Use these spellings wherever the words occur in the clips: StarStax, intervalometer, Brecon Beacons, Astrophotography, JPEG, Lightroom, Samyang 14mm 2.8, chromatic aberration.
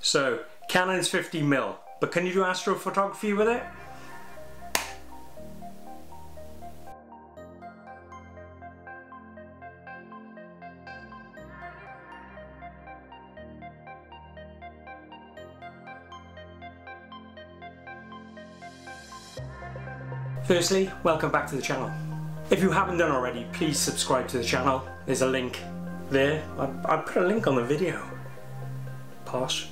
So Canon's 50mm, but can you do astrophotography with it? Firstly, welcome back to the channel. If you haven't done already, please subscribe to the channel. There's a link there. I put a link on the video. Posh.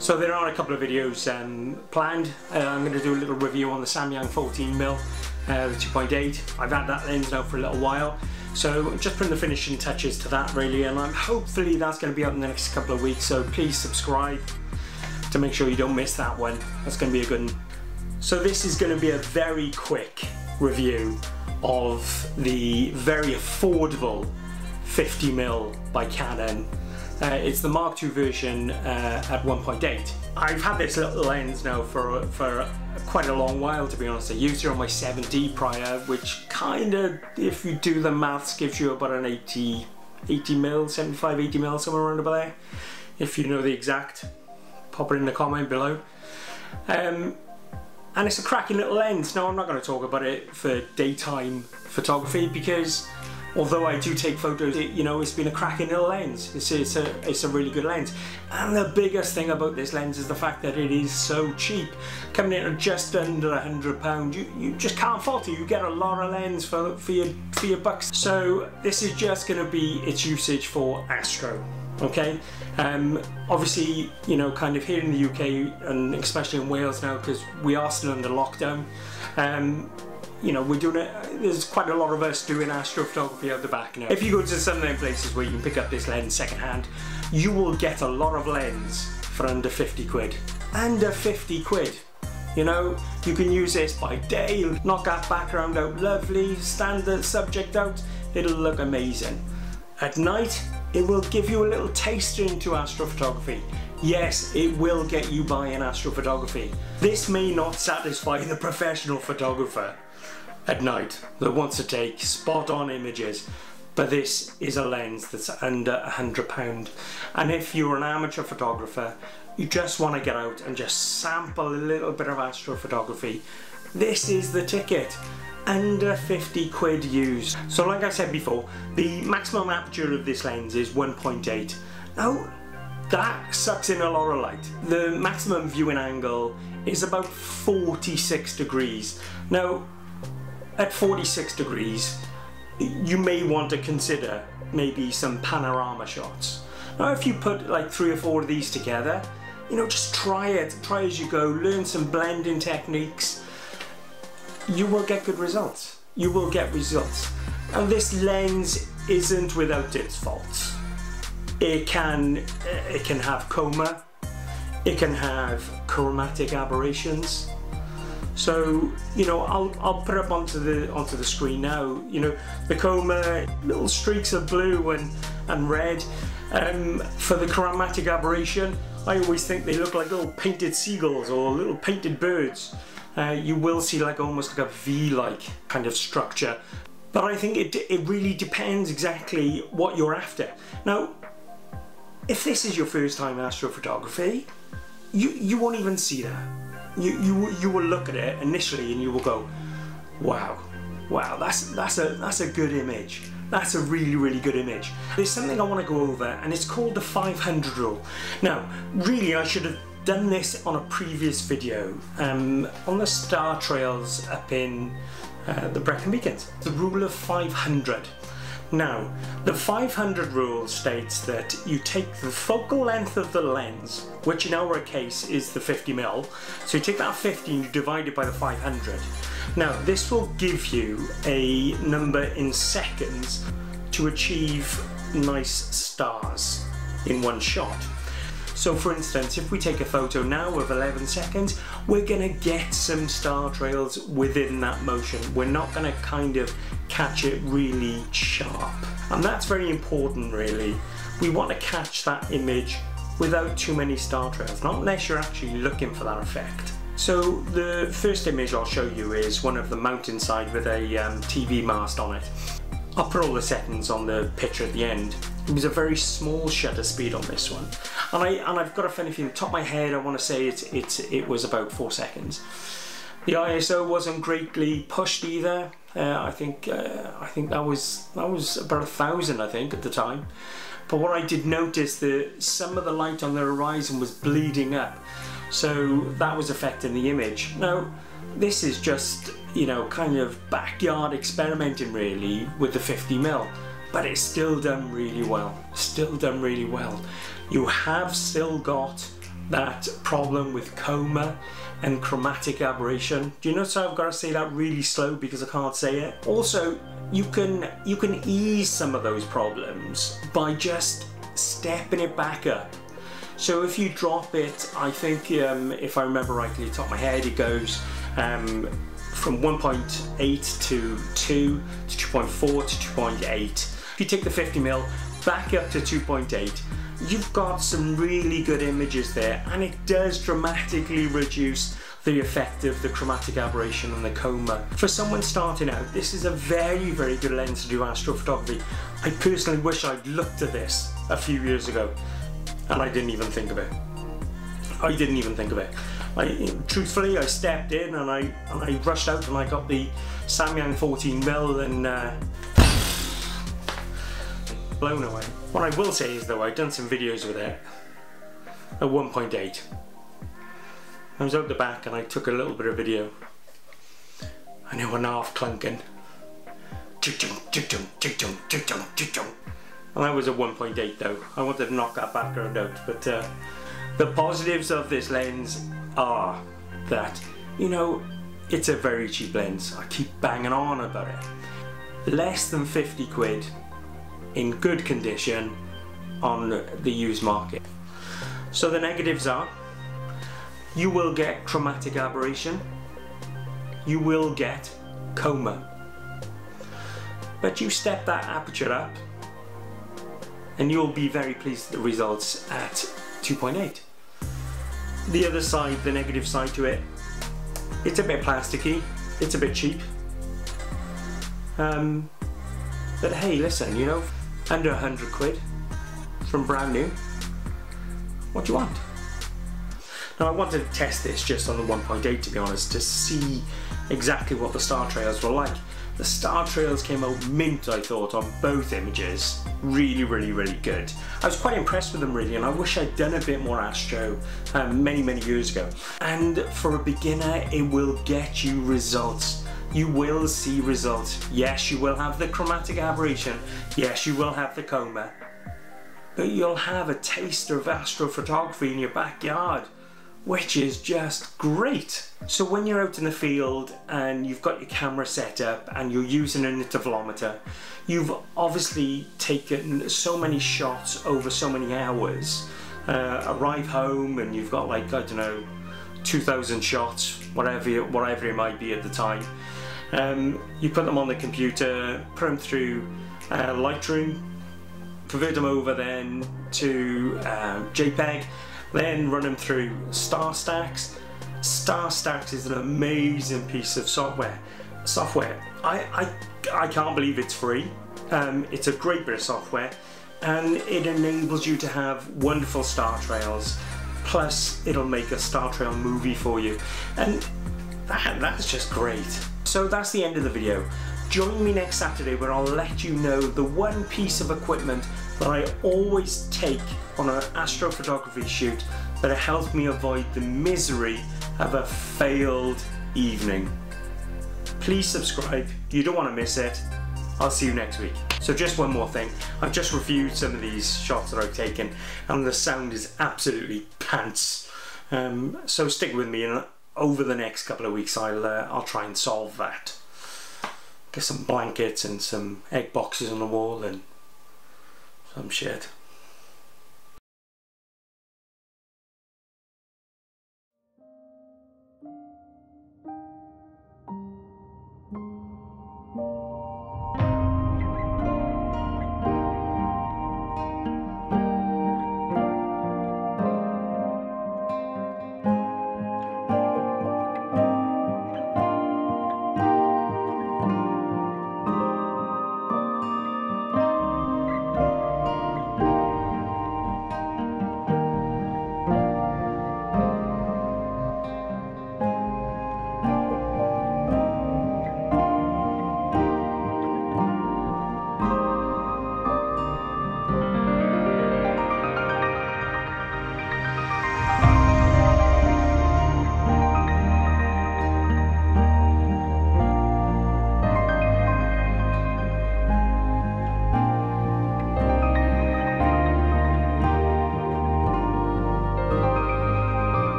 So there are a couple of videos planned. I'm going to do a little review on the Samyang 14mm 2.8. I've had that lens now for a little while. So just putting the finishing touches to that really, and I'm hopefully that's going to be out in the next couple of weeks. So please subscribe to make sure you don't miss that one. That's going to be a good one. So this is going to be a very quick review of the very affordable 50mm by Canon. It's the Mark II version at 1.8. I've had this little lens now for quite a long while, to be honest. I used it on my 7D prior, which kind of, if you do the maths, gives you about an 80mm, 75, 80mm, somewhere around about there. If you know the exact, pop it in the comment below. And it's a cracking little lens. Now, I'm not going to talk about it for daytime photography because although I do take photos, you know, it's been a cracking little lens. It's a really good lens. And the biggest thing about this lens is the fact that it is so cheap. Coming in at just under £100, you just can't fault it. You get a lot of lens for your bucks. So this is just going to be its usage for astro. Okay, obviously, you know, kind of here in the UK and especially in Wales now, because we are still under lockdown, you know, we're doing it. There's quite a lot of us doing astrophotography out the back now. If you go to some of them places where you can pick up this lens secondhand, you will get a lot of lens for under 50 quid. Under 50 quid. You know, you can use this by day, knock that background out lovely, stand the subject out, it'll look amazing. At night, it will give you a little taste into astrophotography. Yes, it will get you by in astrophotography. This may not satisfy the professional photographer at night that wants to take spot on images, but this is a lens that's under £100. And if you're an amateur photographer, you just want to get out and just sample a little bit of astrophotography, this is the ticket. Under 50 quid used. So like I said before, the maximum aperture of this lens is 1.8. Now, that sucks in a lot of light. The maximum viewing angle is about 46 degrees. Now, at 46 degrees, you may want to consider maybe some panorama shots. Now, if you put like 3 or 4 of these together, you know, just try it. Try as you go, learn some blending techniques. You will get good results. You will get results. And this lens isn't without its faults. It can have coma, it can have chromatic aberrations. So, you know, I'll put up onto the screen now, you know, the coma, little streaks of blue and red. For the chromatic aberration, I always think they look like little painted seagulls or little painted birds. You will see like almost like a V-like kind of structure, but I think it really depends exactly what you're after. Now, if this is your first time astrophotography, you won't even see that. You will look at it initially and you will go, wow, that's a good image. That's a really, really good image. There's something I want to go over, and it's called the 500 rule. Now, really, I should have done this on a previous video on the star trails up in the Brecon Beacons. The rule of 500. Now, the 500 rule states that you take the focal length of the lens, which in our case is the 50mm, so you take that 50 and you divide it by the 500. Now, this will give you a number in seconds to achieve nice stars in one shot. So for instance, if we take a photo now of 11 seconds, we're gonna get some star trails within that motion. We're not gonna kind of catch it really sharp. And that's very important really. We want to catch that image without too many star trails, not unless you're actually looking for that effect. So the first image I'll show you is one of the mountainside with a TV mast on it. I'll put all the seconds on the picture at the end. It was a very small shutter speed on this one, and I've got, if anything, top of my head, I want to say it was about 4 seconds. The ISO wasn't greatly pushed either. I think that was about 1,000, I think, at the time. But what I did notice, that some of the light on the horizon was bleeding up, so that was affecting the image. Now, this is just, you know, kind of backyard experimenting really with the 50mm, but it's still done really well. You have still got that problem with coma and chromatic aberration. Do you notice how I've got to say that really slow because I can't say it? Also, you can ease some of those problems by just stepping it back up. So if you drop it, I think, if I remember rightly, top of my head, it goes from 1.8 to 2, to 2.4, to 2.8. If you take the 50mm back up to 2.8, you've got some really good images there, and it does dramatically reduce the effect of the chromatic aberration and the coma. For someone starting out, this is a very, very good lens to do astrophotography. I personally wish I'd looked at this a few years ago, and I didn't even think of it. Truthfully, I stepped in and I rushed out and I got the Samyang 14mm and blown away. What I will say is, though, I've done some videos with it at 1.8. I was out the back and I took a little bit of video, and it went half clunking. And that was a 1.8 though. I wanted to knock that background out, but the positives of this lens are that, you know, it's a very cheap lens. I keep banging on about it. Less than 50 quid in good condition on the used market. So the negatives are, you will get chromatic aberration, you will get coma, but you step that aperture up and you'll be very pleased with the results at 2.8. The other side, the negative side to it, it's a bit plasticky, it's a bit cheap, but hey, listen, you know, under 100 quid from brand new, what do you want? Now, I wanted to test this just on the 1.8, to be honest, to see exactly what the star trails were like. The star trails came out mint, I thought, on both images. Really, really, really good. I was quite impressed with them, really, and I wish I'd done a bit more astro many, many years ago. And for a beginner, it will get you results. You will see results. Yes, you will have the chromatic aberration. Yes, you will have the coma. But you'll have a taster of astrophotography in your backyard, which is just great. So when you're out in the field and you've got your camera set up and you're using an intervalometer, you've obviously taken so many shots over so many hours. Arrive home and you've got, like, I don't know, 2,000 shots, whatever it might be at the time. You put them on the computer, put them through Lightroom, convert them over then to JPEG, then run them through StarStax. StarStax is an amazing piece of software. I can't believe it's free. It's a great bit of software, and it enables you to have wonderful star trails. Plus, it'll make a star trail movie for you, and that's just great. So that's the end of the video. Join me next Saturday, where I'll let you know the one piece of equipment that I always take on an astrophotography shoot that helped me avoid the misery of a failed evening. Please subscribe, you don't want to miss it. I'll see you next week. So just one more thing, I've just reviewed some of these shots that I've taken, and the sound is absolutely pants. So stick with me, and over the next couple of weeks I'll try and solve that. Get some blankets and some egg boxes on the wall and some shit.